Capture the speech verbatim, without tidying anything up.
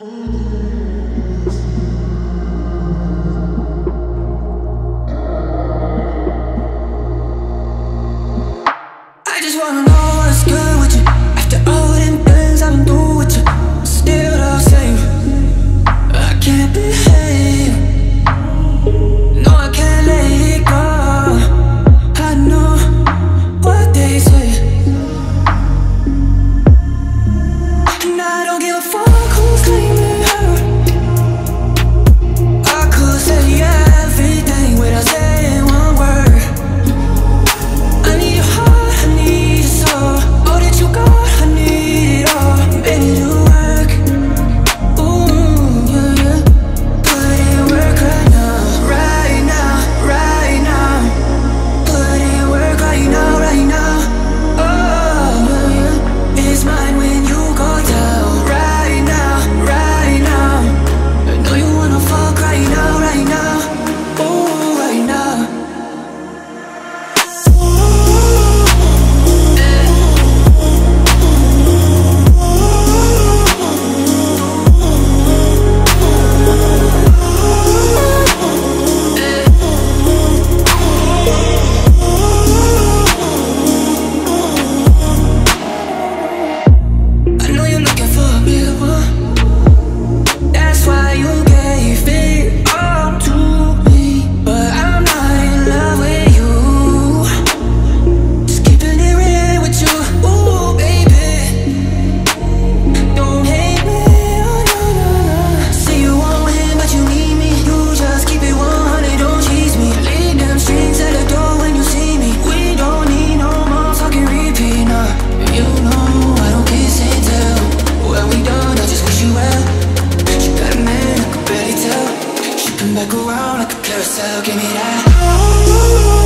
I just wanna know what's good with you. After all them things I've been through with you, I'm still the same. I can't behave. No, I can't let it go. I know what they say, and I don't give a fuck who's claiming her. I could say everything without saying one word. I need your heart, I need your soul. All that you got, I need it all. Baby, you work, ooh, yeah, yeah. Put in work right now, right now, right now. Put in work right now, right now. Oh, yeah, yeah. It's mine when you go down. Right now, right now. I know you wanna fuck right now, right now. Ooh, right now. I know you're looking for a bigger one. That's why you gave it all to me. But I'm not in love with you. Just keeping it real with you. Ooh, baby, don't hate me. Oh, no, no, no. Say you want him, but you need me. You just keep it one hundred, don't cheese me. Leave them strings at the door when you see me. We don't need no more talking repeat, nah. You know I don't kiss and tell. When we done, I just wish you well. She got a man, I could barely tell. She come back around like a carousel, give me that.